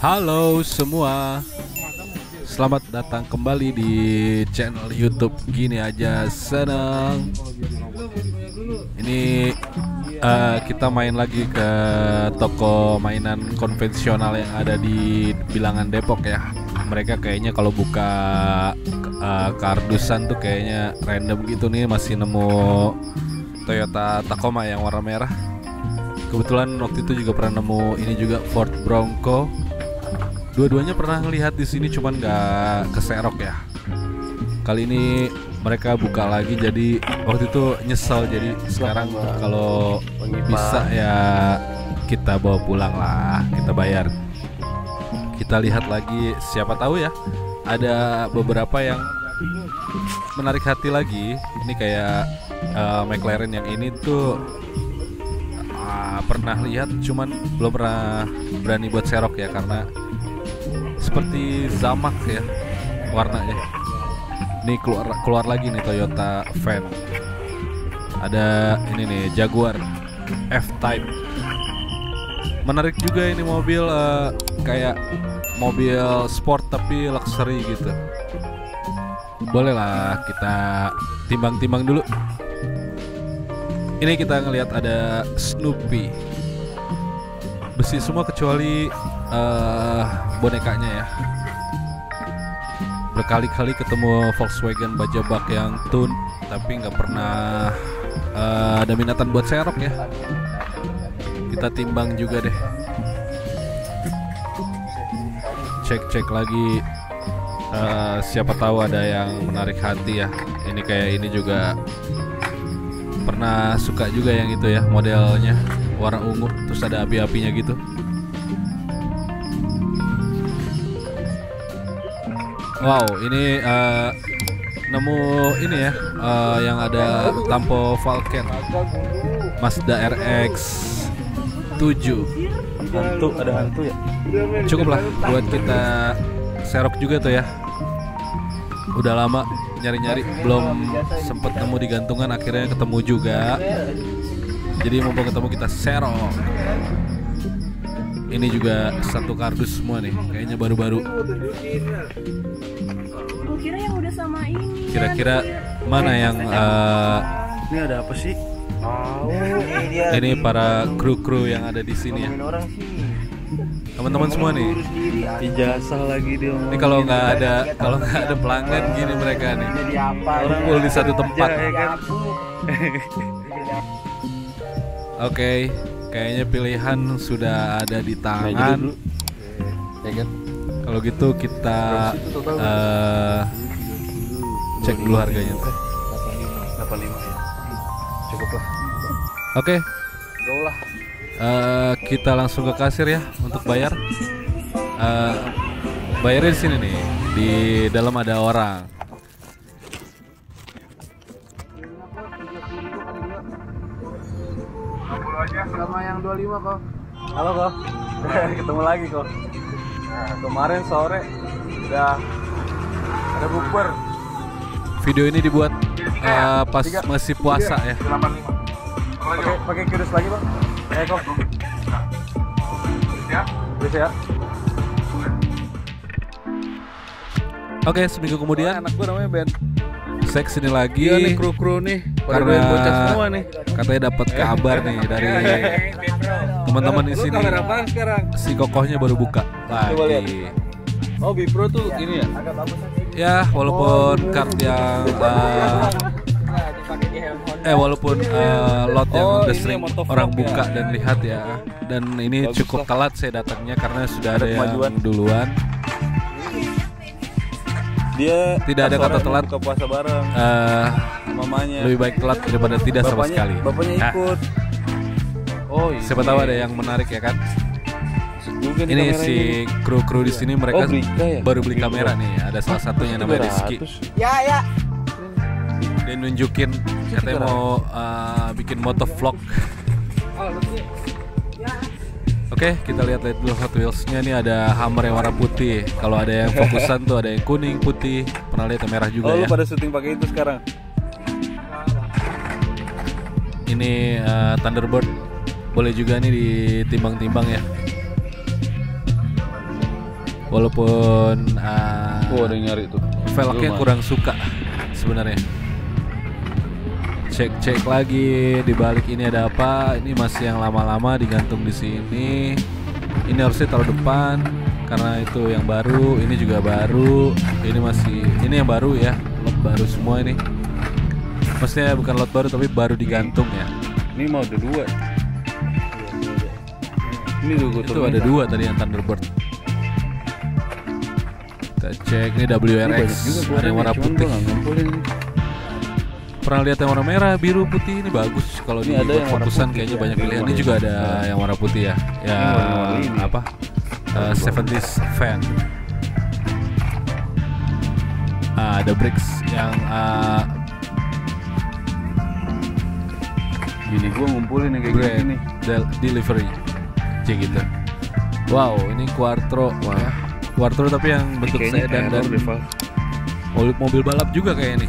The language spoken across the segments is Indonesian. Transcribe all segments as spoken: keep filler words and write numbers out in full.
Halo semua, selamat datang kembali di channel YouTube Gini Aja Seneng. Ini uh, kita main lagi ke toko mainan konvensional yang ada di bilangan Depok ya. Mereka kayaknya kalau buka uh, kardusan tuh kayaknya random gitu nih, masih nemu Toyota Tacoma yang warna merah. Kebetulan waktu itu juga pernah nemu ini juga, Ford Bronco. Dua-duanya pernah ngelihat di sini, cuman nggak keserok ya. Kali ini mereka buka lagi, jadi waktu itu nyesel. Jadi sekarang kalau bisa ya kita bawa pulang lah, kita bayar. Kita lihat lagi, siapa tahu ya ada beberapa yang menarik hati lagi. Ini kayak uh, McLaren yang ini tuh uh, pernah lihat, cuman belum pernah berani buat serok ya, karena seperti zamak ya warnanya. Ini keluar keluar lagi nih Toyota Van. Ada ini nih Jaguar F-Type. Menarik juga ini mobil, uh, kayak mobil sport tapi luxury gitu. Bolehlah kita timbang-timbang dulu. Ini kita ngelihat ada Snoopy. Besi semua kecuali uh, bonekanya ya. Berkali-kali ketemu Volkswagen baja bak yang tune, tapi nggak pernah uh, ada minatan buat serok ya. Kita timbang juga deh, cek-cek lagi, uh, siapa tahu ada yang menarik hati ya. Ini kayak ini juga pernah suka juga yang itu ya, modelnya warna ungu terus ada api-apinya gitu. Wow, ini uh, nemu ini ya, uh, yang ada tampo Falken, Mazda R X tujuh. Hantu, ada hantu ya. Cukup lah buat kita serok juga tuh ya. Udah lama nyari-nyari, belum sempet nemu di gantungan, akhirnya ketemu juga. Jadi mumpung ketemu kita serok. Ini juga satu kardus semua nih, kayaknya baru-baru. Kira-kira mana yang uh, ini ada apa sih? Ini para kru-kru yang ada di sini ya. Teman-teman semua nih. Ijazah lagi dia. Ini kalau nggak ada kalau nggak ada pelanggan gini mereka nih. Kumpul di satu tempat. Oke. Okay. Kayaknya pilihan sudah ada di tangan. Kalau gitu kita uh, cek dulu harganya. delapan puluh lima ya. Cukup lah. Oke. Okay. Uh, kita langsung ke kasir ya untuk bayar. Uh, bayarnya di sini nih. Di dalam ada orang. Sama yang dua puluh lima kok. Halo kok. Ketemu lagi kok. Nah, kemarin sore udah ada bukber. Video ini dibuat uh, pas tiga. Masih puasa tiga. Ya. Oke, pakai kudus lagi bang. Eh kok. Ya. Bisa ya. Oke, seminggu kemudian. Oh, anak gue namanya Ben. Cek sini lagi. Iya nih kru-kru nih, karena semua nih. Katanya dapat kabar nih dari teman-teman di sini. Si kokohnya baru buka lagi. Oh, Bipro tuh ini ya? Ya, walaupun kart yang uh, eh walaupun uh, lot yang udah sering orang buka dan lihat ya. Dan ini cukup telat saya datangnya karena sudah ada yang duluan. Dia tidak ada kata telat, buka puasa bareng uh, mamanya. Lebih baik telat daripada tidak bapaknya, sama sekali. Bapaknya ikut. Nah, oh, iya. Siapa tahu ada yang menarik ya kan? Mungkin ini si kru-kru di sini mereka oh, berita, ya? baru beli kamera nih. Ada salah satunya namanya Rizky. Ya ya. Dia nunjukin katanya mau uh, bikin motovlog. Oke, okay, kita lihat-lihat dulu Hot Wheels-nya. Ini ada Hummer yang warna putih. Kalau ada yang fokusan tuh ada yang kuning, putih. Pernah lihat yang merah juga oh, ya. Oh, pada syuting pakai itu sekarang. Ini uh, Thunderbird. Boleh juga nih ditimbang-timbang ya. walaupun uh, oh, ada yang nyari tuh. Velgnya kurang suka sebenarnya. Cek-cek lagi di balik ini ada apa? Ini masih yang lama-lama digantung di sini. Ini harusnya taruh depan karena itu yang baru. Ini juga baru. Ini masih ini yang baru ya. Lot baru semua ini. Maksudnya bukan lot baru tapi baru digantung ya. Ini mau ada dua. Ini juga itu ada dua tadi yang Thunderbird. Kita cek ini W R X. Ini ada yang warna putih. Pernah lihat yang warna merah, biru, putih ini bagus. Kalau di fokusan kayaknya ya, banyak pilihan. Ini juga ada ya, yang warna putih ya. Ya warna apa? Uh, seventies fan. Ah, ada bricks yang uh, gini gua ngumpulin yang kayak gini. Del delivery. Cek gitu. Wow, ini Quattro. Wah. Quattro tapi yang bentuk sedan dan mobil balap juga kayak ini.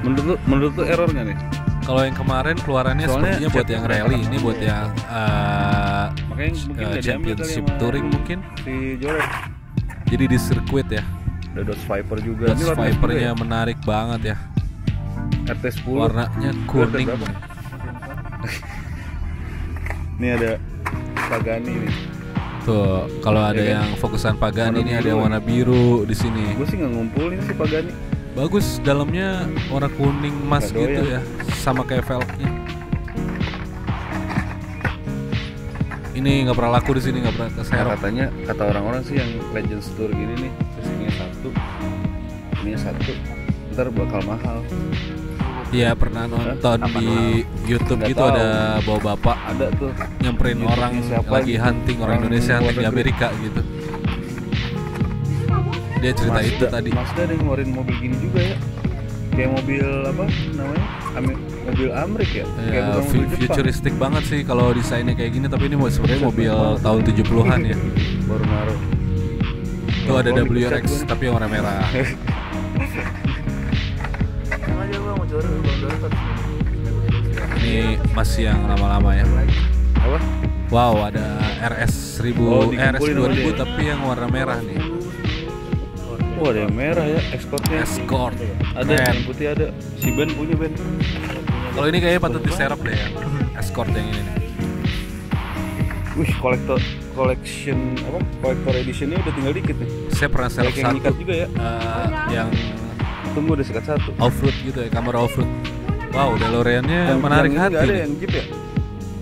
Menurut menurut tuh error nggak nih? Kalau yang kemarin keluarannya sepertinya buat yang rally, ini buat ya, yang uh, uh, championship touring mungkin. Si Jadi di sirkuit ya. Ada Dodge Viper juga. Dodge Vipernya menarik ya? Banget ya. R S sepuluh. Warnanya kuning. Ini ada Pagani nih. Tuh, kalau ada ya, yang kan? Fokusan Pagani ini ada warna biru di sini. Gue sih nggak ngumpulin si Pagani. Bagus, dalamnya warna kuning emas gitu ya, sama kayak velgnya. Ini nggak pernah laku di sini, nggak pernah keserok. Katanya, kata orang-orang sih yang Legend Store gini nih, sini satu, ini satu, ntar bakal mahal. Iya, pernah nonton apa di mahal? YouTube gak gitu tahu. Ada bawa bapak, ada tuh nyamperin YouTube orang lagi hunting orang Indonesia hunting di Amerika gitu. Dia cerita Mazda, itu tadi Mazda ada yang ngeluarin mobil gini juga ya. Kayak mobil apa namanya Amir, mobil Amrik ya, ya kayak bukan mobil futuristik Jepang. Banget sih kalau desainnya kayak gini. Tapi ini sebenarnya mobil tahun tujuh puluhan ya. Baru naruh. Tuh ada W R X tapi yang warna merah. Ini masih yang lama-lama ya. Wow, ada R S seribu, oh, R S dua ribu tapi yang warna merah nih. Oh, ada yang merah ya, Escortnya. Escort. Ada yang putih ada. Si Ben punya Ben. Kalau ini kayaknya patut diserap deh ya. Escort yang ini nih. Wih, kolektor collection apa? Collector editionnya udah tinggal dikit nih. Saya pernah serap satu. Yang nyikat juga ya. Uh, yang tunggu udah sikat satu. Off-road gitu ya, kamera off-road. Wow, DeLorean-nya menarik hati. Ada yang Jeep ya?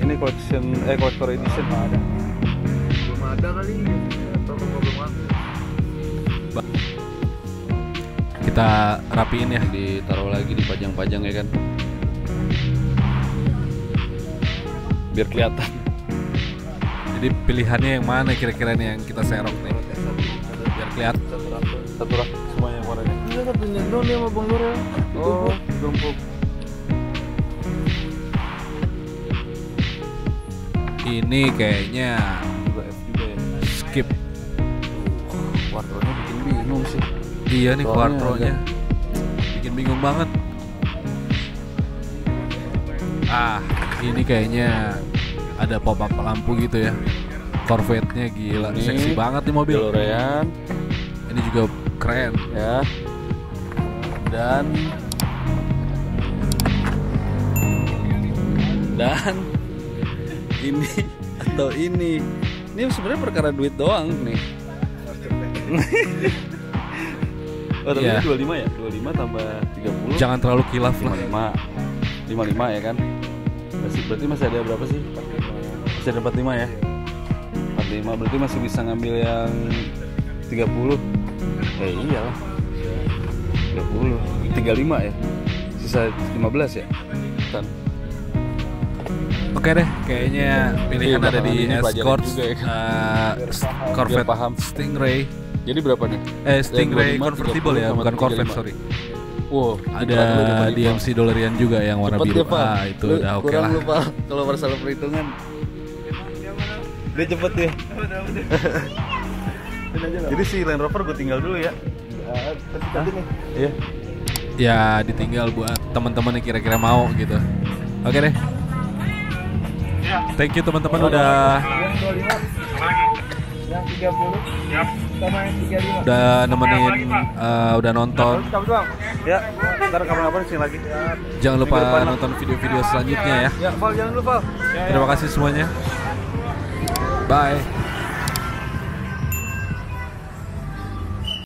Ini collection eh collector edition enggak ada. Belum ada kali ini. Kita rapiin ya, ditaruh lagi, dipajang-pajang ya kan biar kelihatan. Jadi pilihannya yang mana kira-kira nih yang kita serok nih biar kelihatan satu rak semuanya warnanya. Iya, satu nyendol nih sama Bang Lurel. Oh, jompok. Ini kayaknya skip. Warnanya bikin bingung sih. Iya nih Quattronya bikin bingung banget. Ah, ini kayaknya ada pop-up lampu gitu ya. Corvette-nya gila, ini seksi banget nih mobil. DeLorean. Ini juga keren ya. Dan dan ini atau ini. Ini sebenarnya perkara duit doang nih. Oh, yeah. dua puluh lima ya, dua puluh lima tambah tiga puluh. Jangan terlalu kilaf lah. lima puluh lima, lima puluh lima ya kan. Masih, berarti masih ada berapa sih? Masih ada empat puluh lima ya. empat puluh lima berarti masih bisa ngambil yang tiga puluh. Eh iyalah. tiga puluh, tiga puluh lima ya. Sisa lima belas ya. Tan. Oke deh, kayaknya pilihan ada di Escort, uh, Corvette, Stingray. Jadi berapa nih? Eh, Stingray convertible ya, bukan Corvette, sorry. Wow, ada D M C DeLorean juga yang warna biru. Ah, itu udah oke lah. Kurang lupa kalau masalah perhitungan. Dia cepet ya. Jadi si Land Rover gue tinggal dulu ya. Iya. Ya, ditinggal buat teman-teman yang kira-kira mau gitu. Oke deh. Thank you teman-teman udah Yang tiga puluh. Yap. Sama yang tiga puluh lima. Udah nemenin, uh, udah nonton. Ya, ntar kapan-kapan sini lagi. Jangan lupa nonton video-video selanjutnya ya. Ya, Val, jangan lupa. Terima kasih semuanya. Bye.